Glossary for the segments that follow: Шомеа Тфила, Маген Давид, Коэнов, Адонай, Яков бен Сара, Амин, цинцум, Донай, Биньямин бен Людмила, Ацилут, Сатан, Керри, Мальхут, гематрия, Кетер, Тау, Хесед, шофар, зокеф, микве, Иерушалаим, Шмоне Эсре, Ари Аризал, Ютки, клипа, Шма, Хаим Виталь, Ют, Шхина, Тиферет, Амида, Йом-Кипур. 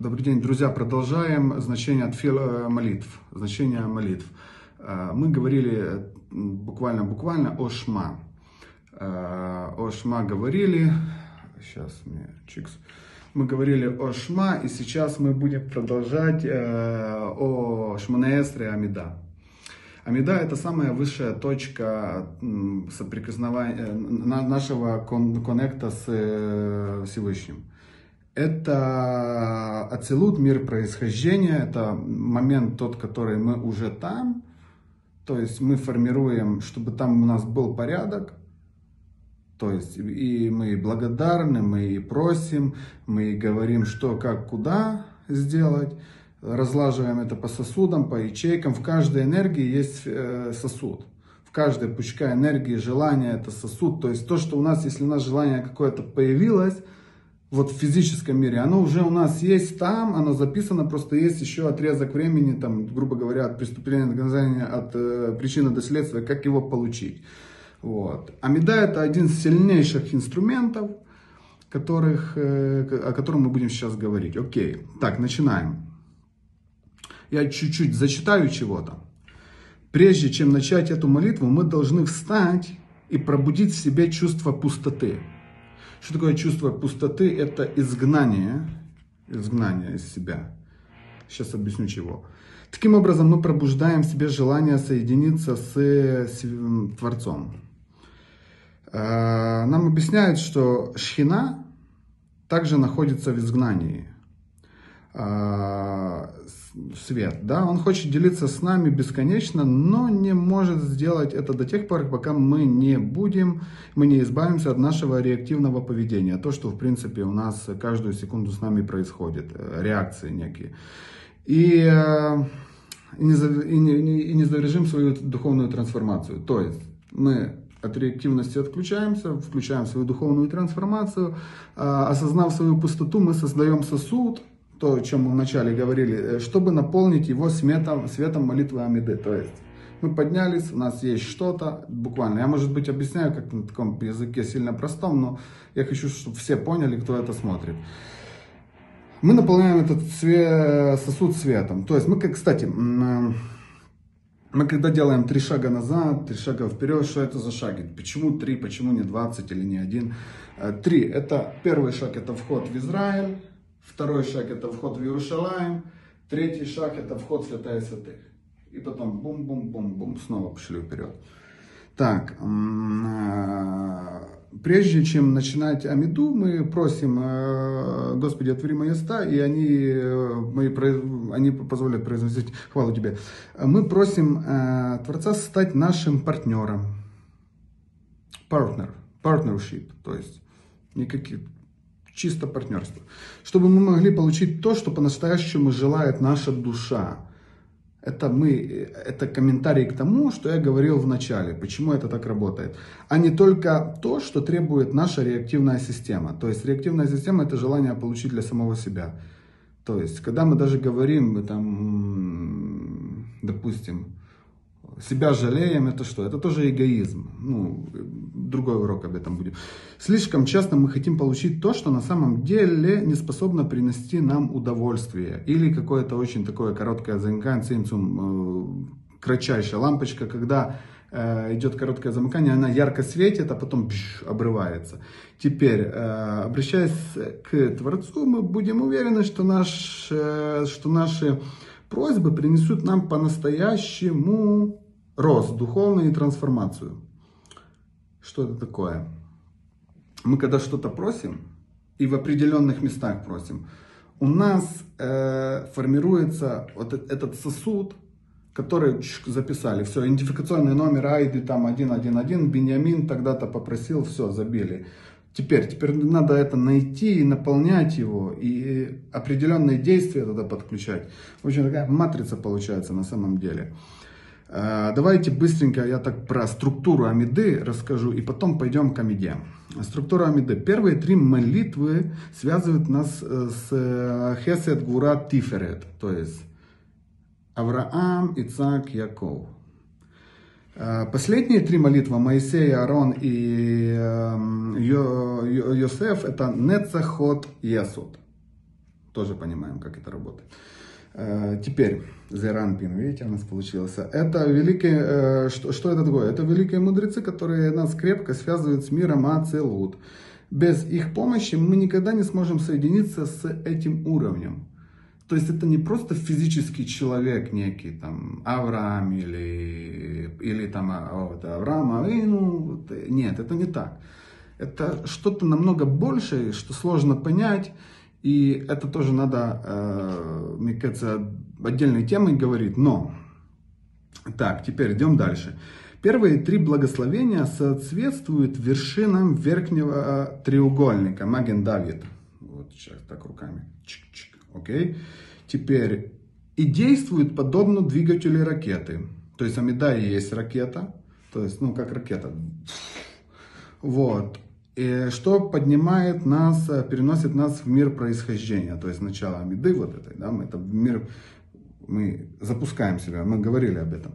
Добрый день, друзья. Продолжаем значение тфила, молитв. Значение молитв. Мы говорили буквально о Шма. О Шма говорили. Сейчас мне чикс. Мы говорили о Шма, и сейчас мы будем продолжать о Шмоне Эсре Амида. Амида — это самая высшая точка соприкосновения нашего коннекта с Всевышним. Это Ацилут, мир происхождения, это момент тот, который мы уже там, то есть мы формируем, чтобы там у нас был порядок, то есть и мы благодарны, мы просим, мы говорим, что, как, куда сделать, разлаживаем это по сосудам, по ячейкам, в каждой энергии есть сосуд. Каждая пучка энергии, желание — это сосуд. То есть то, что у нас, если у нас желание какое-то появилось, вот в физическом мире, оно уже у нас есть там, оно записано, просто есть еще отрезок времени, там, грубо говоря, от преступления, от наказания, от причины до следствия, как его получить. Вот. Амида — это один из сильнейших инструментов, о котором мы будем сейчас говорить. Окей, так, начинаем. Я чуть-чуть зачитаю чего-то. Прежде чем начать эту молитву, мы должны встать и пробудить в себе чувство пустоты. Что такое чувство пустоты? Это изгнание, изгнание из себя. Сейчас объясню чего. Таким образом, мы пробуждаем в себе желание соединиться с Творцом. Нам объясняют, что Шхина также находится в изгнании. Свет, да, он хочет делиться с нами бесконечно, но не может сделать это до тех пор, пока мы не избавимся от нашего реактивного поведения, то, что, в принципе, у нас каждую секунду с нами происходит, реакции некие, и не завершим свою духовную трансформацию, то есть мы от реактивности отключаемся, включаем свою духовную трансформацию, осознав свою пустоту, мы создаем сосуд, то, о чем мы вначале говорили, чтобы наполнить его светом молитвы Амиды. То есть мы поднялись, у нас есть что-то, буквально. Я, может быть, объясняю как на таком языке сильно простом, но я хочу, чтобы все поняли, кто это смотрит. Мы наполняем этот сосуд светом. То есть мы, кстати, мы когда делаем 3 шага назад, 3 шага вперед, что это за шаги? Почему 3, почему не 20 или не 1? 3. Это первый шаг, это вход в Израиль. Второй шаг — это вход в Иерушалаем. Третий шаг — это вход в Святая Святых. И потом бум-бум-бум-бум, снова пошли вперед. Так, прежде чем начинать Амиду, мы просим: Господи, отвори мои уста, и они позволят произносить хвалу Тебе. Мы просим Творца стать нашим партнером. Партнер, partnership, то есть никаких... Чисто партнерство. Чтобы мы могли получить то, что по-настоящему желает наша душа. Это комментарий к тому, что я говорил в начале, почему это так работает. А не только то, что требует наша реактивная система. То есть реактивная система — это желание получить для самого себя. То есть, когда мы даже говорим, мы там, допустим, себя жалеем, это что? Это тоже эгоизм. Ну, другой урок об этом будет. Слишком часто мы хотим получить то, что на самом деле не способно принести нам удовольствие. Или какое-то очень такое короткое замыкание, цинцум, кратчайшая лампочка, когда идет короткое замыкание, она ярко светит, а потом обрывается. Теперь, обращаясь к Творцу, мы будем уверены, что наши просьбы принесут нам по-настоящему рост духовный и трансформацию. Что это такое? Мы когда что-то просим, и в определенных местах просим, у нас формируется вот этот сосуд, который записали, все, идентификационный номер, айды там 111, Биньямин тогда-то попросил, все, забили. Теперь надо это найти и наполнять его, и определенные действия тогда подключать. В общем, такая матрица получается на самом деле. Давайте быстренько я так про структуру Амиды расскажу, и потом пойдем к Амиде. Структура Амиды. Первые 3 молитвы связывают нас с Хесед, Гура, Тиферет, то есть Авраам, Ицак, Яков. Последние 3 молитвы, Моисей, Аарон и Йосеф, это Нецахот, Есуд. тоже понимаем, как это работает. Теперь, Зеранпин, видите, у нас получился. Это великие, что это такое? Это великие мудрецы, которые нас крепко связывают с миром Ацилут. Без их помощи мы никогда не сможем соединиться с этим уровнем. То есть это не просто физический человек некий, там, Авраам или там, вот, Авраам, Авину. Нет, это не так. Это что-то намного большее, что сложно понять. И это тоже надо, мне кажется, отдельной темой говорить. Но, так, теперь идем дальше. Первые три благословения соответствуют вершинам верхнего треугольника. Маген Давид. Вот сейчас так руками. Чик-чик. Окей. Теперь. И действуют подобно двигателю ракеты. То есть Амида и есть ракета. То есть, ну, как ракета. Вот. И что поднимает нас, переносит нас в мир происхождения. То есть начало Амиды вот этой. Да, мы это в мир, мы запускаем себя. Мы говорили об этом.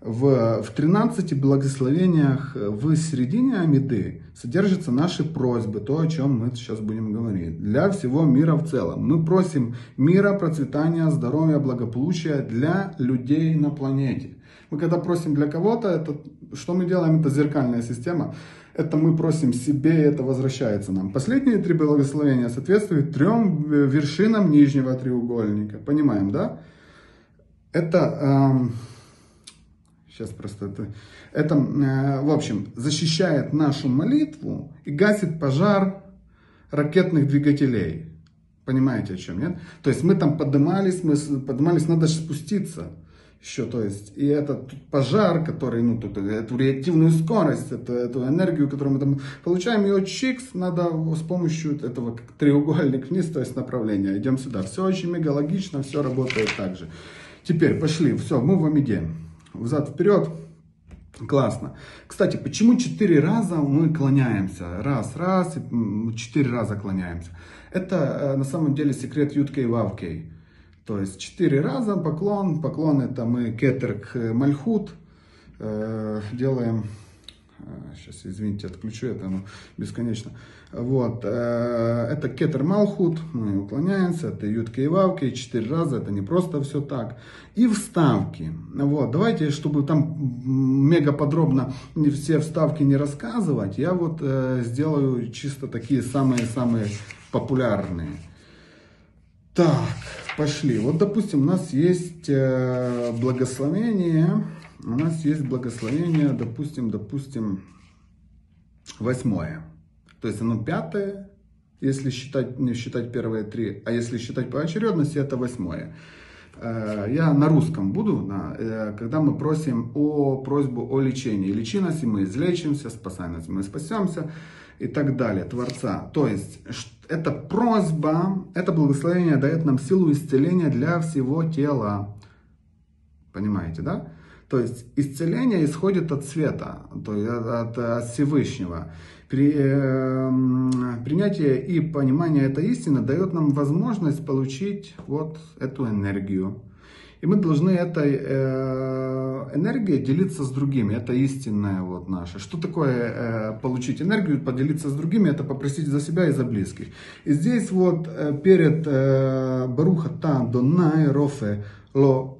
В 13 благословениях в середине Амиды содержатся наши просьбы, то, о чем мы сейчас будем говорить, для всего мира в целом. Мы просим мира, процветания, здоровья, благополучия для людей на планете. Мы когда просим для кого-то, это, что мы делаем, это зеркальная система. Это мы просим себе, и это возвращается нам. Последние три благословения соответствуют трем вершинам нижнего треугольника. Понимаем, да? Это... Сейчас просто это, в общем, защищает нашу молитву и гасит пожар ракетных двигателей. Понимаете, о чем, нет? То есть мы поднимались, надо же спуститься еще. То есть, и этот пожар, который, ну, тут, эту реактивную скорость, эту энергию, которую мы там получаем, ее чикс, надо с помощью этого как треугольник вниз, то есть направление. Идем сюда. Все очень мегалогично, все работает так же. Теперь пошли, все, мы в Амиде. Взад-вперед. Классно. Кстати, почему 4 раза мы клоняемся? Раз, и 4 раза клоняемся. Это на самом деле секрет Ют-Кей и Вав-Кей. То есть 4 раза поклон. Поклон это мы кетер к Мальхут. Делаем... Сейчас, извините, отключу это, оно бесконечно. Вот. Это кетер Мальхут. Мы уклоняемся. Это Ютки и Вавки. 4 раза. Это не просто все так. И вставки. Вот. Давайте, чтобы там мега подробно все вставки не рассказывать, я вот сделаю чисто такие самые-самые популярные. Так. Пошли. Вот, допустим, у нас есть благословение... У нас есть благословение, допустим, 8. То есть оно 5, если считать, не считать первые 3, а если считать по очередности, это 8. Я на русском буду, когда мы просим просьбу о лечении. Лечи нас, и мы излечимся, спасай нас, и мы спасемся, и так далее, Творца. То есть, эта просьба, это благословение дает нам силу исцеления для всего тела. Понимаете, да? То есть исцеление исходит от света, то есть от Всевышнего. Принятие и понимание этой истины дает нам возможность получить вот эту энергию. И мы должны этой энергией делиться с другими. Это истинное вот наше. Что такое получить энергию, поделиться с другими? Это попросить за себя и за близких. И здесь вот перед Баруха Та, Донай, Рофе, Ло,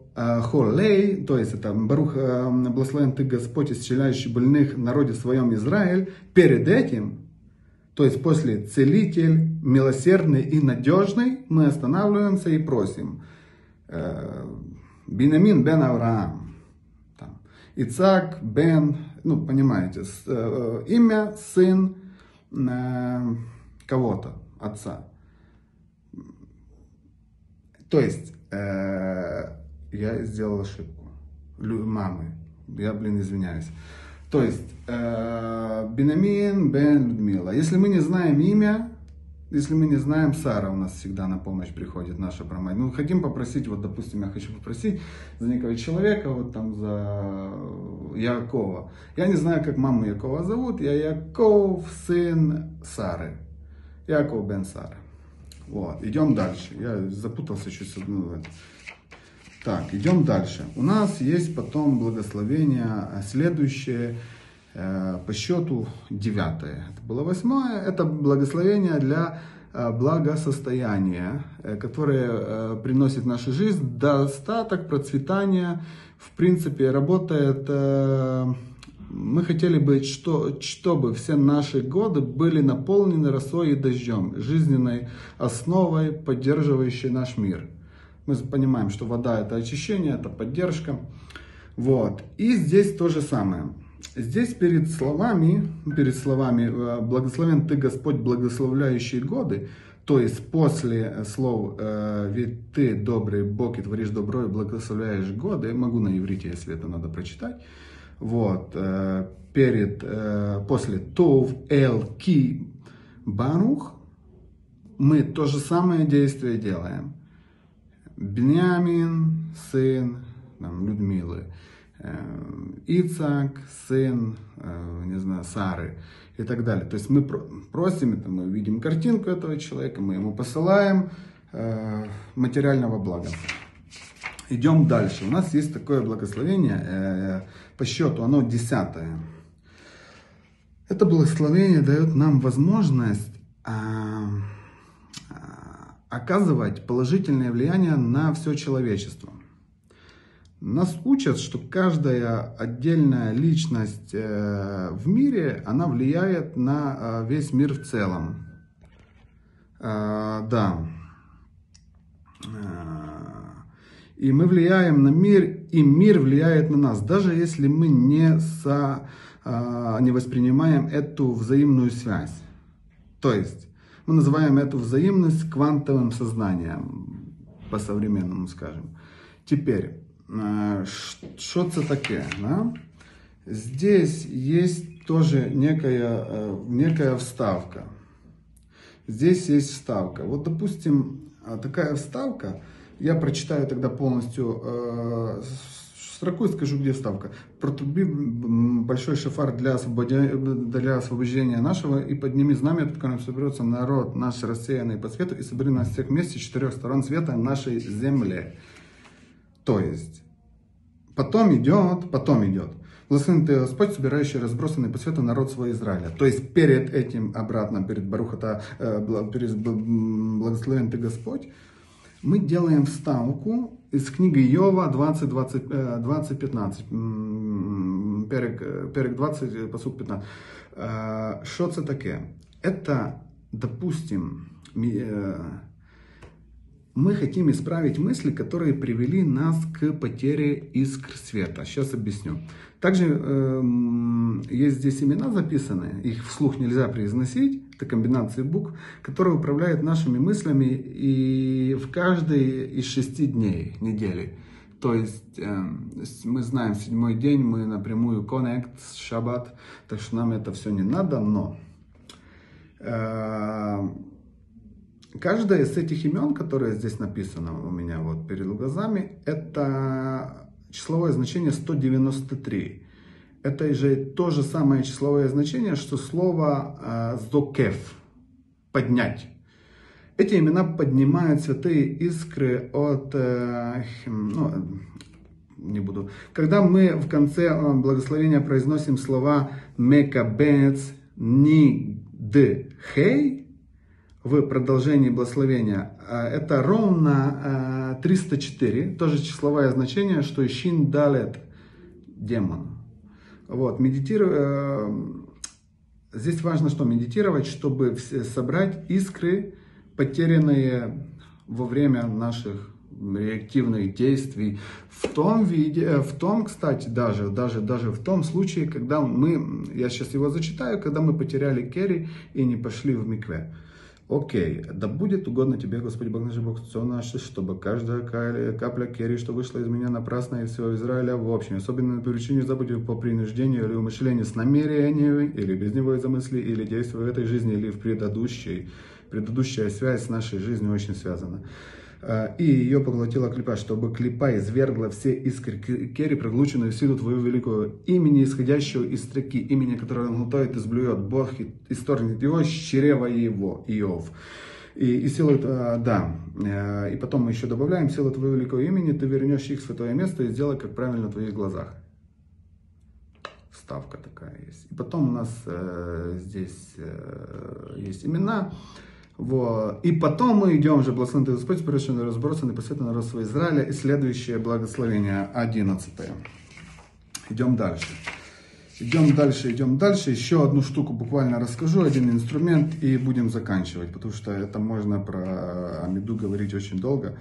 Холей, то есть это Барух, благословен ты Господь, исцеляющий больных в народе своем Израиль. Перед этим, то есть после целитель, милосердный и надежный, мы останавливаемся и просим. Биньямин бен Авраам, там, Ицак бен, ну понимаете, имя, сын кого-то, отца. То есть... Я сделал ошибку. Мамы. Я, извиняюсь. То есть, Биньямин бен Людмила. Если мы не знаем имя, если мы не знаем, Сара у нас всегда на помощь приходит, наша промать. Мы хотим попросить, вот, допустим, я хочу попросить за некого человека, вот там, за Якова. Я не знаю, как маму Якова зовут. Я Яков, сын Сары. Яков бен Сара. Вот, идем дальше. Я запутался чуть с одной. Так, идем дальше. У нас есть потом благословение следующее, по счету 9. Это было 8. Это благословение для благосостояние, которое приносит в нашу жизнь достаток, процветание. В принципе, работает. Мы хотели бы, чтобы все наши годы были наполнены росой и дождем, жизненной основой, поддерживающей наш мир. Мы понимаем, что вода – это очищение, это поддержка. Вот. И здесь то же самое. Здесь перед словами «Благословен ты, Господь, благословляющий годы», то есть после слов «Ведь ты, добрый Бог, и творишь добро, и благословляешь годы», могу на иврите, если это надо прочитать, вот, после «Тов эл ки барух» мы то же самое действие делаем. Биньямин, сын Людмилы. Ицак, сын, не знаю, Сары и так далее. То есть мы просим, это мы видим картинку этого человека, мы ему посылаем материального блага. Идем дальше. У нас есть такое благословение по счету, оно 10-е. Это благословение дает нам возможность оказывать положительное влияние на все человечество. Нас учат, что каждая отдельная личность в мире, она влияет на весь мир в целом. Да. И мы влияем на мир, и мир влияет на нас, даже если мы не воспринимаем эту взаимную связь. То есть мы называем эту взаимность квантовым сознанием, по-современному скажем. Теперь. Что это такое? Да? Здесь есть тоже некая вставка. Здесь есть вставка. Вот, допустим, такая вставка. Я прочитаю тогда полностью строку и скажу, где вставка. «Протруби большой шофар для освобождения нашего, и подними знамя, под которым соберется народ наш, рассеянный по свету, и собери нас всех вместе, 4 сторон света нашей земли». То есть, потом идет. «Благословен ты, Господь, собирающий разбросанный по свету народ свой Израиля». То есть, перед этим, обратно, перед Барухата, «Благословен ты, Господь», мы делаем вставку из книги Йова 20-15, перек 20, посук 15. Что это такое? Это, допустим, мы хотим исправить мысли, которые привели нас к потере искр света. Сейчас объясню. Также есть здесь имена записаны, их вслух нельзя произносить, это комбинации букв, которые управляют нашими мыслями и в каждой из 6 дней недели. То есть мы знаем 7-й день, мы напрямую коннект, шаббат, так что нам это все не надо, но... Каждое из этих имен, которое здесь написано у меня вот перед глазами, это числовое значение 193. Это же то же самое числовое значение, что слово «зокеф» – «поднять». Эти имена поднимают святые искры от... не буду. Когда мы в конце благословения произносим слова «мекабец ни д хей», в продолжении благословения, это ровно 304, тоже числовое значение, что и шин далет, демон. Вот, здесь важно, что медитировать, чтобы собрать искры, потерянные во время наших реактивных действий, в том виде, кстати, даже в том случае, когда я сейчас его зачитаю, когда мы потеряли керри и не пошли в микве. Окей, да будет угодно тебе, Господи Бог наш, Бог Отцов наш, чтобы каждая капля керри, что вышла из меня напрасно, и всего Израиля в общем, особенно по причине забудь по принуждению или умышлению с намерением, или без него из-за мысли, или действия в этой жизни, или в предыдущей. Предыдущая связь с нашей жизнью очень связана. И ее поглотила клипа, чтобы клипа извергла все искры керри, проглученную в силу твою великую, имени исходящего из строки, имени, которое он глотает и сблюет, Бог исторгнет его с чрева его, Иов. И силу, да, и потом мы еще добавляем, силу твоего великого имени, ты вернешь их в святое место и сделай, как правильно, в твоих глазах. Вставка такая есть. И потом у нас здесь есть имена. Вот. И потом мы идем же, благословен ты Господь, пророченный разбросан и посвятый народ своего Израиля. И следующее благословение, 11-е. Идем дальше. Идем дальше. Еще одну штуку буквально расскажу, один инструмент, и будем заканчивать, потому что это можно про Амиду говорить очень долго.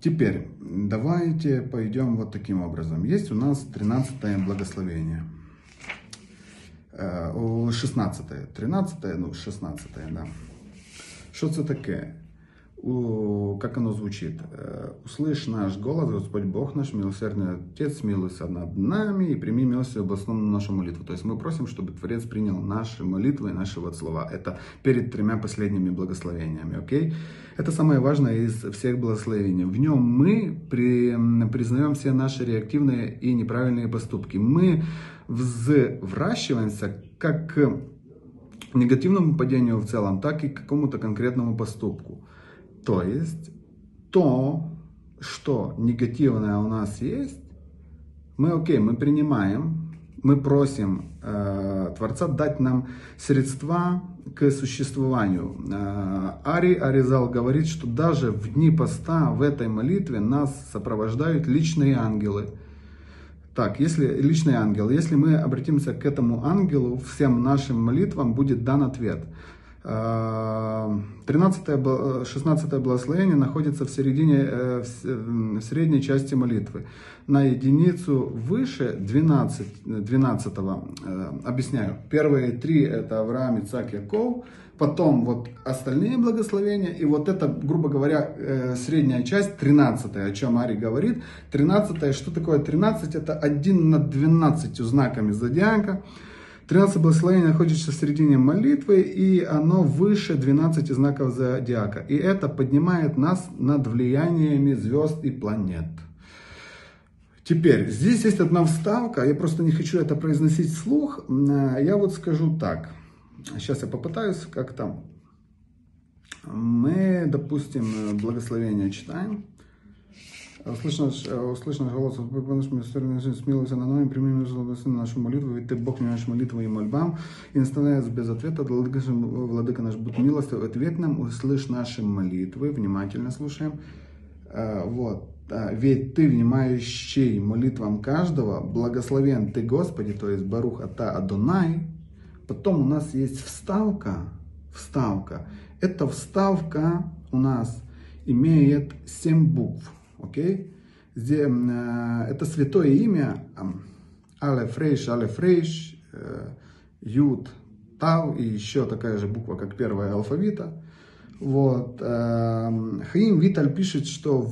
Теперь давайте пойдем вот таким образом. Есть у нас 13-е благословение. 16-е. 13-е, ну 16-е, да. Что это такое? Как оно звучит? «Услышь наш голос, Господь Бог наш, милосердный Отец, милуйся над нами и прими милостью областную нашу молитву». То есть мы просим, чтобы Творец принял наши молитвы и наши вот слова. Это перед тремя последними благословениями, окей? Это самое важное из всех благословений. В нем мы признаем все наши реактивные и неправильные поступки. Мы взвращиваемся как к негативному падению в целом, так и к какому-то конкретному поступку. То есть, то, что негативное у нас есть, мы окей, мы принимаем, мы просим Творца дать нам средства к существованию. Ари Аризал говорит, что даже в дни поста в этой молитве нас сопровождают личные ангелы. Так, если личный ангел, если мы обратимся к этому ангелу, всем нашим молитвам будет дан ответ. 16-е благословение находится в средней части молитвы. На единицу выше 12-го, объясняю, первые три это Авраам, Ицхак, Яков, потом вот остальные благословения, и вот это, грубо говоря, средняя часть, 13-е, о чем Ари говорит. 13-е, что такое 13? Это 1 над 12 знаками зодиака. 13 благословений находится в середине молитвы, и оно выше 12 знаков зодиака. И это поднимает нас над влияниями звезд и планет. Теперь, здесь есть одна вставка, я просто не хочу это произносить вслух. Я вот скажу так. Сейчас я попытаюсь, как там. Мы, допустим, благословение читаем. Услышно голос, смилуйся на нами, прими нашу молитву, ведь ты Бог не наш молитвы и мольбам, и не оставляет без ответа, Владыка наш, будь милостив, ответь нам, услышь наши молитвы, внимательно слушаем, вот, ведь ты, внимающий молитвам каждого, благословен ты, Господи, то есть Барух Ата Адонай. Потом у нас есть вставка, эта вставка у нас имеет 7 букв. Окей? Здесь, это святое имя Алефрейш, Ют, Тау и еще такая же буква, как первая алфавита. Вот. Хаим Виталь пишет, что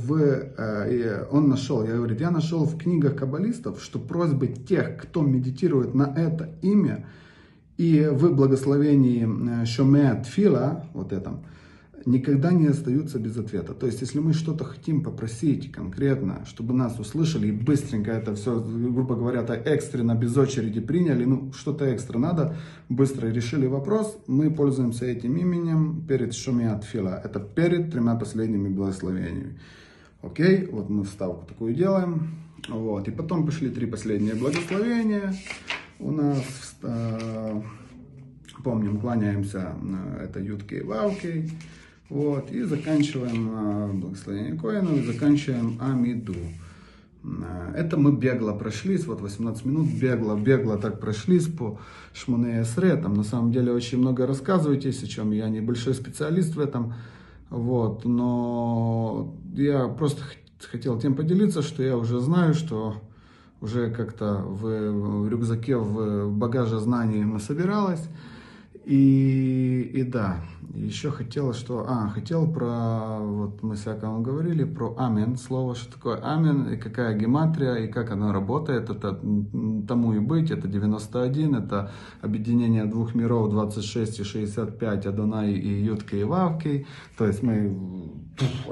он нашел, я нашел в книгах каббалистов, что просьбы тех, кто медитирует на это имя, и в благословении Шомеа Тфила, вот этом, никогда не остаются без ответа. То есть, если мы что-то хотим попросить конкретно, чтобы нас услышали и быстренько это все, грубо говоря, экстренно, без очереди приняли, ну, что-то экстра надо, быстро решили вопрос, мы пользуемся этим именем перед Шомеа Тфила. Это перед тремя последними благословениями. Окей, вот мы вставку такую делаем. Вот, и потом пошли три последние благословения. У нас... Помним, кланяемся, это Ютки и Вав-Кей. Вот, и заканчиваем благословение Коэнов, и заканчиваем Амиду. Это мы бегло прошлись, вот 18 минут бегло так прошлись по Шмоне Эсре. Там на самом деле очень много рассказываетесь, о чем я небольшой специалист в этом. Вот, но я просто хотел тем поделиться, что я уже знаю, что уже как-то в рюкзаке, в багаже знаний собиралась. И да, еще хотел, хотел про, вот мы всякому говорили, про Амин, слово, что такое Амин, и какая гематрия, и как она работает, это тому и быть, это 91, это объединение двух миров, 26 и 65, Адонай и Ют-Кей и Вав-Кей, то есть мы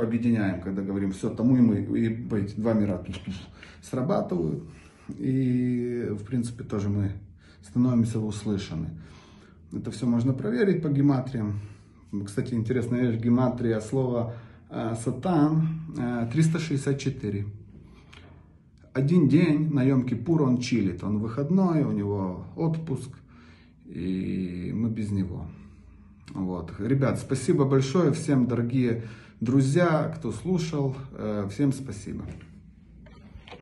объединяем, когда говорим, все тому и мы, и быть, два мира срабатывают, и в принципе тоже мы становимся услышаны. Это все можно проверить по гематриям. Кстати, интересная вещь, гематрия слова «сатан» 364. Один день на Йом-Кипур он чилит, он выходной, у него отпуск, и мы без него. Вот. Ребят, спасибо большое всем, дорогие друзья, кто слушал. Всем спасибо.